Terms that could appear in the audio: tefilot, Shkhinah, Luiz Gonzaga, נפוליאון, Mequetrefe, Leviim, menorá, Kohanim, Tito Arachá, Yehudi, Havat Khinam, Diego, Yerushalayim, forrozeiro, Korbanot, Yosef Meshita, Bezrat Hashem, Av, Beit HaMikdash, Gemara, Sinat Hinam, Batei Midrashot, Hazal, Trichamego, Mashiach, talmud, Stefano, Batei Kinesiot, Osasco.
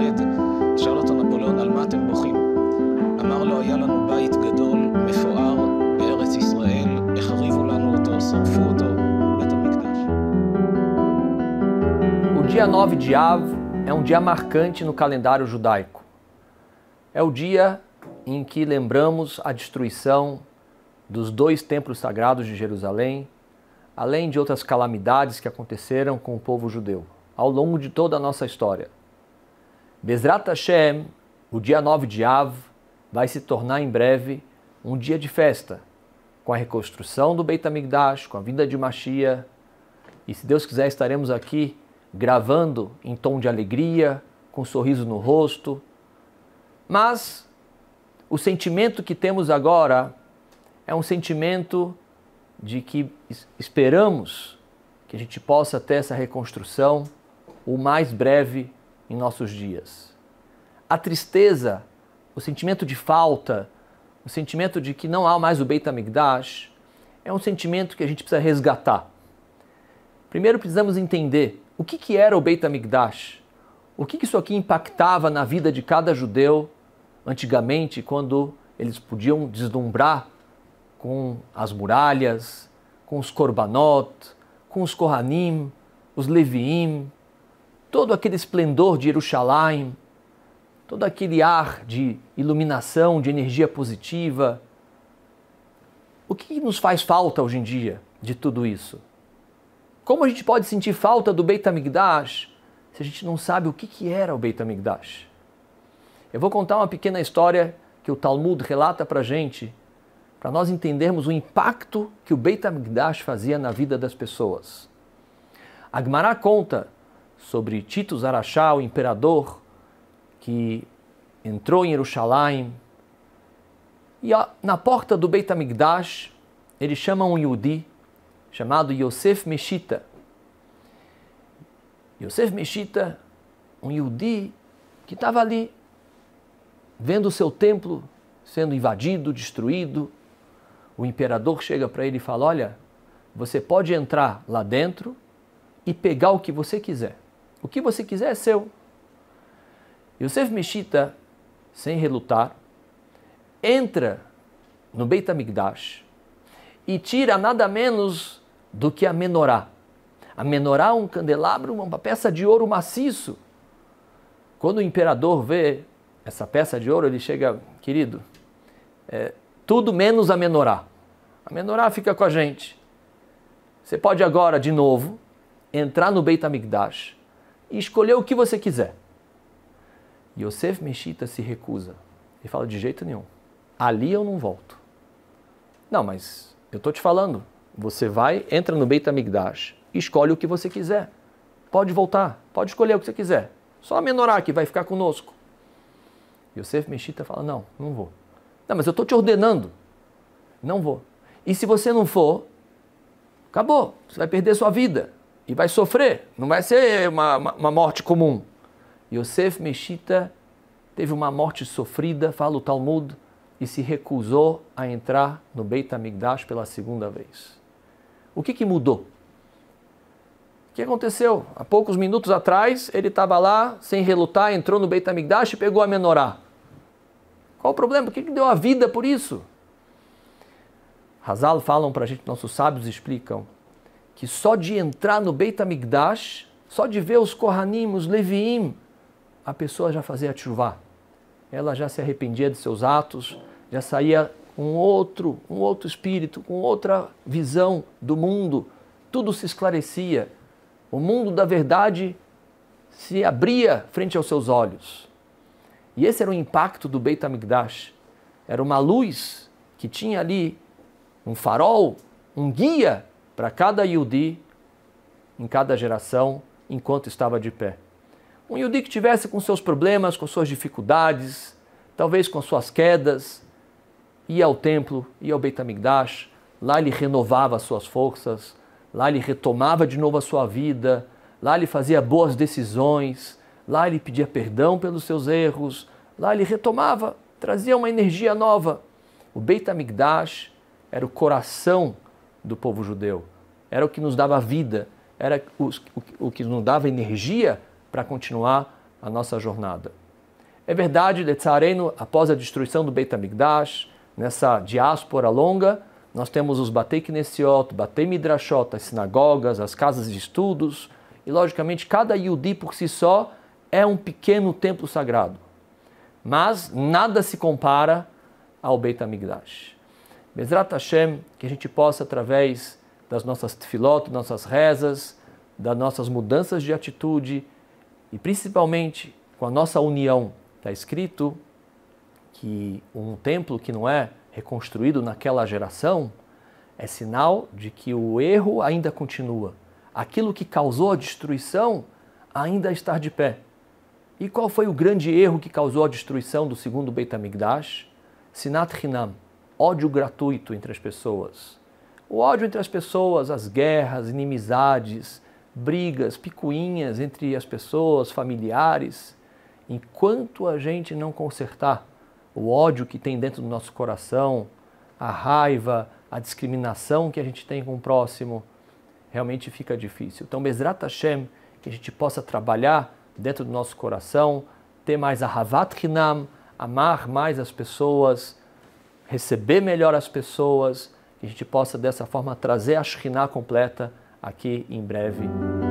הברית, שאל אותו נפוליאון, על מה אתם בוכים? אמר לו, היה לנו בית גדול, מפואר, בארץ ישראל, החריבו לנו אותו, שרפו אותו, בית המקדש. O dia 9 de Av é um dia marcante no calendário judaico. É o dia em que lembramos a destruição dos 2 templos sagrados de Jerusalém, além de outras calamidades que aconteceram com o povo judeu, ao longo de toda a nossa história. Bezrat Hashem, o dia 9 de Av, vai se tornar em breve um dia de festa, com a reconstrução do Beit HaMikdash, com a vinda de Mashiach, e se Deus quiser estaremos aqui gravando em tom de alegria, com um sorriso no rosto. Mas o sentimento que temos agora é um sentimento de que esperamos que a gente possa ter essa reconstrução o mais breve em nossos dias. A tristeza, o sentimento de falta, o sentimento de que não há mais o Beit HaMikdash, é um sentimento que a gente precisa resgatar. Primeiro precisamos entender o que era o Beit HaMikdash, o que isso aqui impactava na vida de cada judeu antigamente, quando eles podiam deslumbrar com as muralhas, com os Korbanot, com os Kohanim, os Leviim, todo aquele esplendor de Yerushalayim, todo aquele ar de iluminação, de energia positiva. O que nos faz falta hoje em dia de tudo isso? Como a gente pode sentir falta do Beit HaMikdash se a gente não sabe o que era o Beit HaMikdash? Eu vou contar uma pequena história que o Talmud relata pra gente, para nós entendermos o impacto que o Beit HaMikdash fazia na vida das pessoas. A Gemara conta sobre Tito Arachá, o imperador, que entrou em Yerushalayim, e na porta do Beit HaMikdash, ele chama um Yehudi chamado Yosef Meshita. Yosef Meshita, um Yehudi que estava ali, vendo o seu templo sendo invadido, destruído. O imperador chega para ele e fala, olha, você pode entrar lá dentro e pegar o que você quiser. O que você quiser é seu. Yosef Meshita, sem relutar, entra no Beit HaMikdash e tira nada menos do que a menorá. A menorá é um candelabro, uma peça de ouro maciço. Quando o imperador vê essa peça de ouro, ele chega, querido, tudo menos a menorá. A menorá fica com a gente. Você pode agora, de novo, entrar no Beit HaMikdash e escolher o que você quiser. Yosef Meshita se recusa. Ele fala, de jeito nenhum. Ali eu não volto. Não, mas eu estou te falando. Você vai, entra no Beit HaMikdash, escolhe o que você quiser. Pode voltar, pode escolher o que você quiser. Só a menorá que vai ficar conosco. Yosef Meshita fala, não, não vou. Não, mas eu estou te ordenando. Não vou. E se você não for, acabou. Você vai perder sua vida e vai sofrer. Não vai ser uma morte comum. Yosef Meshita teve uma morte sofrida, fala o Talmud, e se recusou a entrar no Beit HaMikdash pela segunda vez. O que mudou? O que aconteceu? Há poucos minutos atrás, ele estava lá, sem relutar, entrou no Beit HaMikdash e pegou a menorá. Qual o problema? Por que deu a vida por isso? Hazal falam para a gente, nossos sábios explicam, que só de entrar no Beit HaMikdash, só de ver os Kohanim, os Leviim, a pessoa já fazia teshuvá. Ela já se arrependia de seus atos, já saía com um outro espírito, com outra visão do mundo. Tudo se esclarecia. O mundo da verdade se abria frente aos seus olhos. E esse era o impacto do Beit HaMikdash. Era uma luz que tinha ali um farol, um guia para cada Yehudi, em cada geração, enquanto estava de pé. Um Yehudi que tivesse com seus problemas, com suas dificuldades, talvez com suas quedas, ia ao templo, ia ao Beit HaMikdash, lá ele renovava as suas forças, lá ele retomava de novo a sua vida, lá ele fazia boas decisões, lá ele pedia perdão pelos seus erros, lá ele retomava, trazia uma energia nova. O Beit HaMikdash era o coração do povo judeu, era o que nos dava vida, era o que nos dava energia para continuar a nossa jornada. É verdade, Letzareno, após a destruição do Beit HaMikdash, nessa diáspora longa, nós temos os Batei Kinesiot, Batei Midrashot, as sinagogas, as casas de estudos, e logicamente cada Yehudi por si só é um pequeno templo sagrado. Mas nada se compara ao Beit HaMikdash. Bezrat Hashem, que a gente possa, através das nossas tefilot, nossas rezas, das nossas mudanças de atitude, e principalmente com a nossa união, está escrito que um templo que não é reconstruído naquela geração é sinal de que o erro ainda continua. Aquilo que causou a destruição ainda está de pé. E qual foi o grande erro que causou a destruição do segundo Beit HaMikdash? Sinat Hinam, ódio gratuito entre as pessoas. O ódio entre as pessoas, as guerras, inimizades, brigas, picuinhas entre as pessoas, familiares. Enquanto a gente não consertar o ódio que tem dentro do nosso coração, a raiva, a discriminação que a gente tem com o próximo, realmente fica difícil. Então, Bezrat Hashem, que a gente possa trabalhar dentro do nosso coração, ter mais a Havat Khinam, amar mais as pessoas, receber melhor as pessoas, que a gente possa, dessa forma, trazer a Shkhinah completa aqui em breve.